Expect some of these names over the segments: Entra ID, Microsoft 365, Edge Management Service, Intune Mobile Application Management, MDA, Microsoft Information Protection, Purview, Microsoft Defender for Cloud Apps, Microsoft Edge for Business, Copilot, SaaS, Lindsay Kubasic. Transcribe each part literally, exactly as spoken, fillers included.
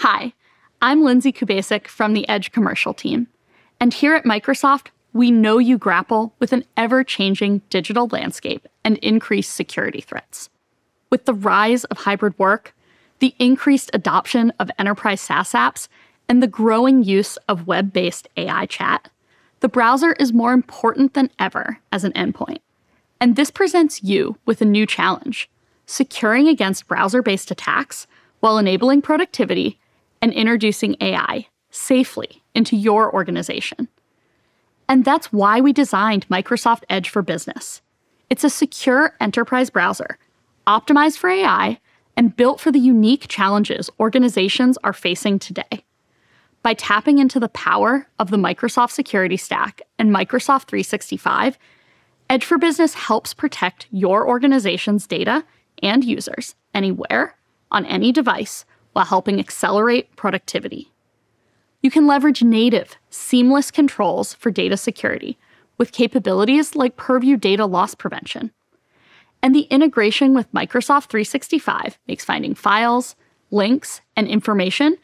Hi, I'm Lindsay Kubasic from the Edge commercial team. And here at Microsoft, we know you grapple with an ever-changing digital landscape and increased security threats. With the rise of hybrid work, the increased adoption of enterprise SaaS apps, and the growing use of web-based A I chat, the browser is more important than ever as an endpoint. And this presents you with a new challenge, securing against browser-based attacks while enabling productivity and introducing A I safely into your organization. And that's why we designed Microsoft Edge for Business. It's a secure enterprise browser, optimized for A I, and built for the unique challenges organizations are facing today. By tapping into the power of the Microsoft Security Stack and Microsoft three sixty-five, Edge for Business helps protect your organization's data and users anywhere, on any device, while helping accelerate productivity. You can leverage native, seamless controls for data security with capabilities like Purview data loss prevention. And the integration with Microsoft three sixty-five makes finding files, links, and information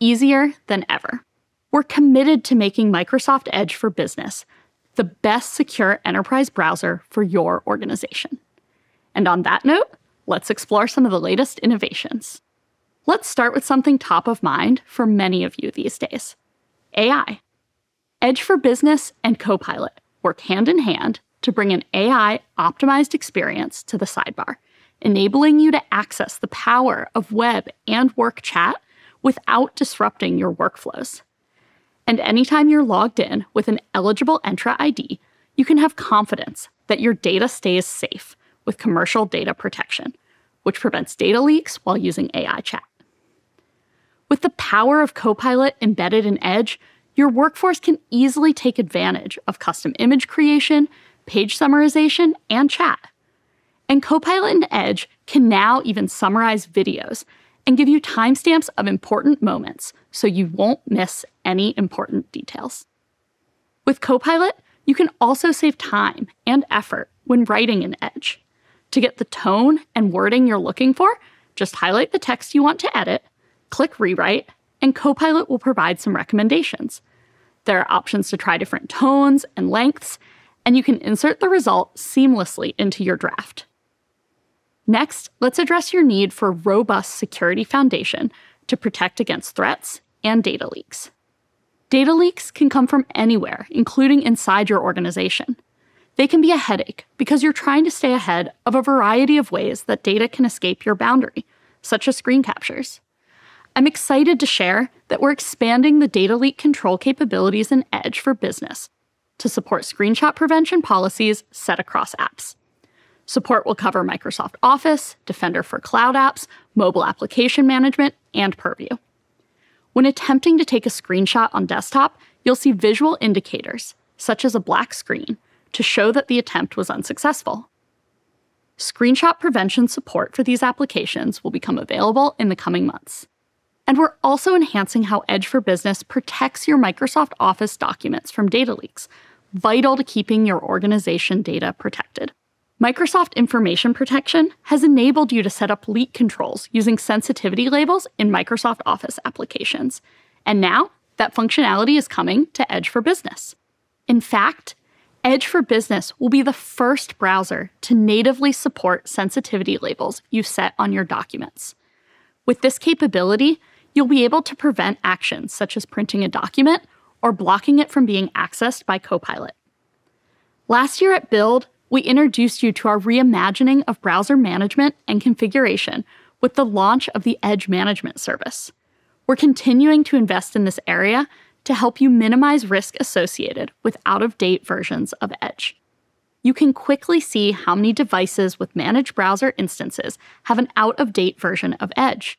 easier than ever. We're committed to making Microsoft Edge for Business the best secure enterprise browser for your organization. And on that note, let's explore some of the latest innovations. Let's start with something top of mind for many of you these days, A I. Edge for Business and Copilot work hand in hand to bring an A I-optimized experience to the sidebar, enabling you to access the power of web and work chat without disrupting your workflows. And anytime you're logged in with an eligible Entra I D, you can have confidence that your data stays safe with commercial data protection, which prevents data leaks while using A I chat. With the power of Copilot embedded in Edge, your workforce can easily take advantage of custom image creation, page summarization, and chat. And Copilot in Edge can now even summarize videos and give you timestamps of important moments so you won't miss any important details. With Copilot, you can also save time and effort when writing in Edge. To get the tone and wording you're looking for, just highlight the text you want to edit, click Rewrite, and Copilot will provide some recommendations. There are options to try different tones and lengths, and you can insert the result seamlessly into your draft. Next, let's address your need for a robust security foundation to protect against threats and data leaks. Data leaks can come from anywhere, including inside your organization. They can be a headache because you're trying to stay ahead of a variety of ways that data can escape your boundary, such as screen captures. I'm excited to share that we're expanding the data leak control capabilities in Edge for Business to support screenshot prevention policies set across apps. Support will cover Microsoft Office, Defender for Cloud Apps, Mobile Application Management, and Purview. When attempting to take a screenshot on desktop, you'll see visual indicators, such as a black screen, to show that the attempt was unsuccessful. Screenshot prevention support for these applications will become available in the coming months. And we're also enhancing how Edge for Business protects your Microsoft Office documents from data leaks, vital to keeping your organization data protected. Microsoft Information Protection has enabled you to set up leak controls using sensitivity labels in Microsoft Office applications. And now, that functionality is coming to Edge for Business. In fact, Edge for Business will be the first browser to natively support sensitivity labels you've set on your documents. With this capability, you'll be able to prevent actions such as printing a document or blocking it from being accessed by Copilot. Last year at Build, we introduced you to our reimagining of browser management and configuration with the launch of the Edge Management Service. We're continuing to invest in this area to help you minimize risk associated with out-of-date versions of Edge. You can quickly see how many devices with managed browser instances have an out-of-date version of Edge.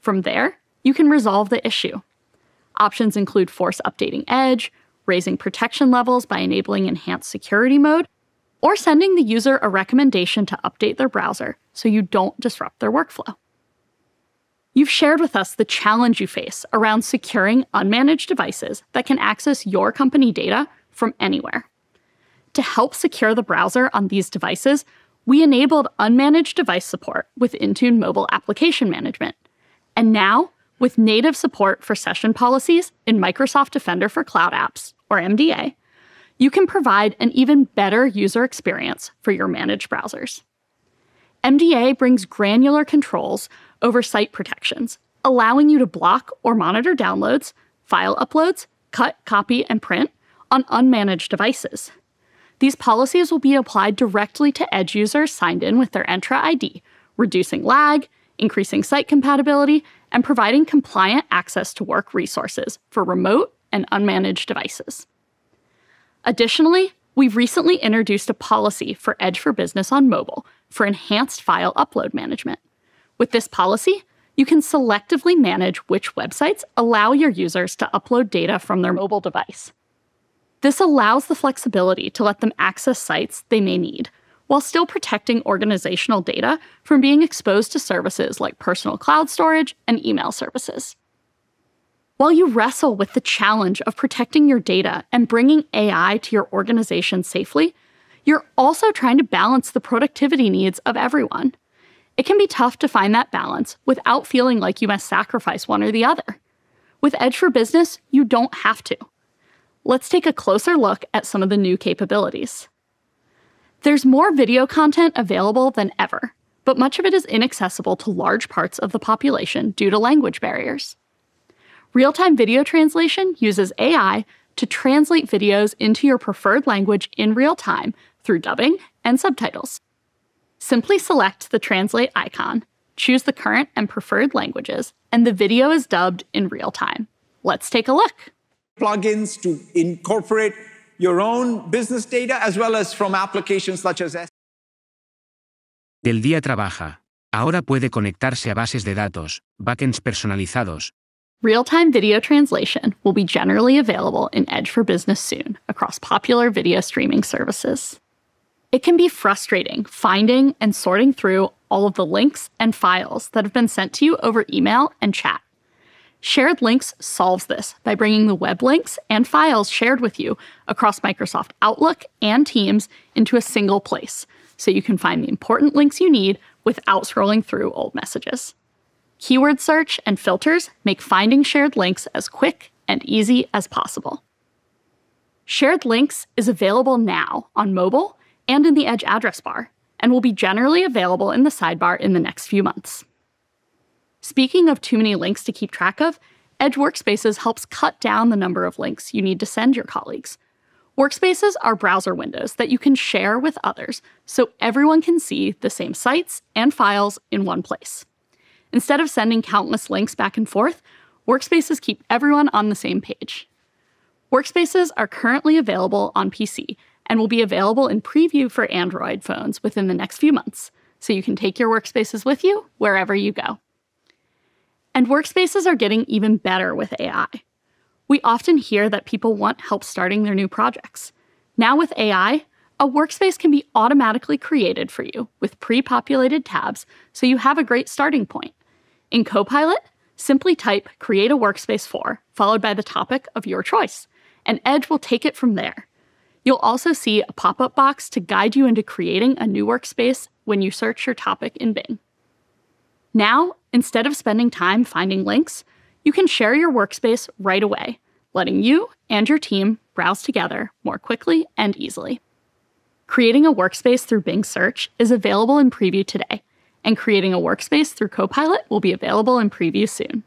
From there, you can resolve the issue. Options include force updating Edge, raising protection levels by enabling enhanced security mode, or sending the user a recommendation to update their browser so you don't disrupt their workflow. You've shared with us the challenge you face around securing unmanaged devices that can access your company data from anywhere. To help secure the browser on these devices, we enabled unmanaged device support with Intune Mobile Application Management. And now, with native support for session policies in Microsoft Defender for Cloud Apps, or M D A, you can provide an even better user experience for your managed browsers. M D A brings granular controls over site protections, allowing you to block or monitor downloads, file uploads, cut, copy, and print on unmanaged devices. These policies will be applied directly to Edge users signed in with their Entra I D, reducing lag, increasing site compatibility, and providing compliant access to work resources for remote and unmanaged devices. Additionally, we've recently introduced a policy for Edge for Business on mobile for enhanced file upload management. With this policy, you can selectively manage which websites allow your users to upload data from their mobile device. This allows the flexibility to let them access sites they may need, while still protecting organizational data from being exposed to services like personal cloud storage and email services. While you wrestle with the challenge of protecting your data and bringing A I to your organization safely, you're also trying to balance the productivity needs of everyone. It can be tough to find that balance without feeling like you must sacrifice one or the other. With Edge for Business, you don't have to. Let's take a closer look at some of the new capabilities. There's more video content available than ever, but much of it is inaccessible to large parts of the population due to language barriers. Real-time video translation uses A I to translate videos into your preferred language in real time through dubbing and subtitles. Simply select the translate icon, choose the current and preferred languages, and the video is dubbed in real time. Let's take a look. Plugins to incorporate your own business data, as well as from applications such as S. Del día trabaja. Ahora puede conectarse a bases de datos, backends personalizados. Real-time video translation will be generally available in Edge for Business soon across popular video streaming services. It can be frustrating finding and sorting through all of the links and files that have been sent to you over email and chat. Shared Links solves this by bringing the web links and files shared with you across Microsoft Outlook and Teams into a single place, so you can find the important links you need without scrolling through old messages. Keyword search and filters make finding shared links as quick and easy as possible. Shared Links is available now on mobile and in the Edge address bar, and will be generally available in the sidebar in the next few months. Speaking of too many links to keep track of, Edge Workspaces helps cut down the number of links you need to send your colleagues. Workspaces are browser windows that you can share with others so everyone can see the same sites and files in one place. Instead of sending countless links back and forth, Workspaces keep everyone on the same page. Workspaces are currently available on P C and will be available in preview for Android phones within the next few months, so you can take your Workspaces with you wherever you go. And Workspaces are getting even better with A I. We often hear that people want help starting their new projects. Now with A I, a Workspace can be automatically created for you with pre-populated tabs so you have a great starting point. In Copilot, simply type Create a Workspace for, followed by the topic of your choice, and Edge will take it from there. You'll also see a pop-up box to guide you into creating a new workspace when you search your topic in Bing. Now, instead of spending time finding links, you can share your workspace right away, letting you and your team browse together more quickly and easily. Creating a workspace through Bing Search is available in preview today, and creating a workspace through Copilot will be available in preview soon.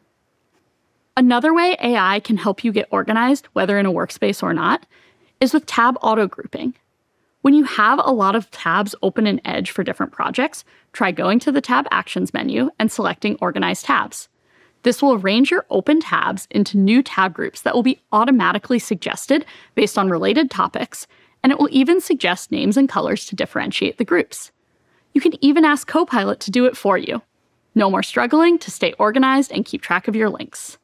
Another way A I can help you get organized, whether in a workspace or not, is with tab auto-grouping. When you have a lot of tabs open in Edge for different projects, try going to the Tab Actions menu and selecting Organize Tabs. This will arrange your open tabs into new tab groups that will be automatically suggested based on related topics, and it will even suggest names and colors to differentiate the groups. You can even ask Copilot to do it for you. No more struggling to stay organized and keep track of your links.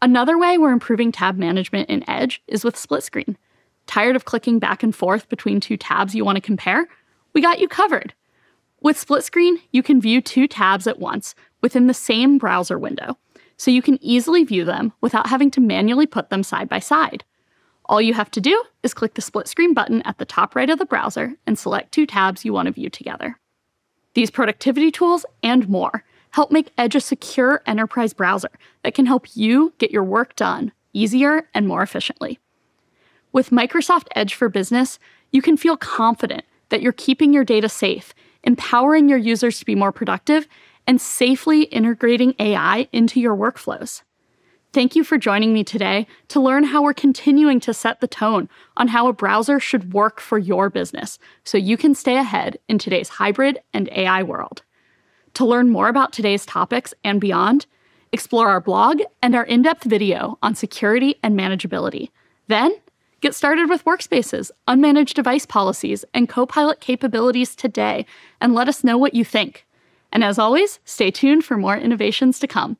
Another way we're improving tab management in Edge is with split screen. Tired of clicking back and forth between two tabs you want to compare? We got you covered. With split screen, you can view two tabs at once within the same browser window, so you can easily view them without having to manually put them side by side. All you have to do is click the split screen button at the top right of the browser and select two tabs you want to view together. These productivity tools and more help make Edge a secure enterprise browser that can help you get your work done easier and more efficiently. With Microsoft Edge for Business, you can feel confident that you're keeping your data safe, empowering your users to be more productive, and safely integrating A I into your workflows. Thank you for joining me today to learn how we're continuing to set the tone on how a browser should work for your business so you can stay ahead in today's hybrid and A I world. To learn more about today's topics and beyond, explore our blog and our in-depth video on security and manageability. Then, get started with workspaces, unmanaged device policies, and Copilot capabilities today, and let us know what you think. And as always, stay tuned for more innovations to come.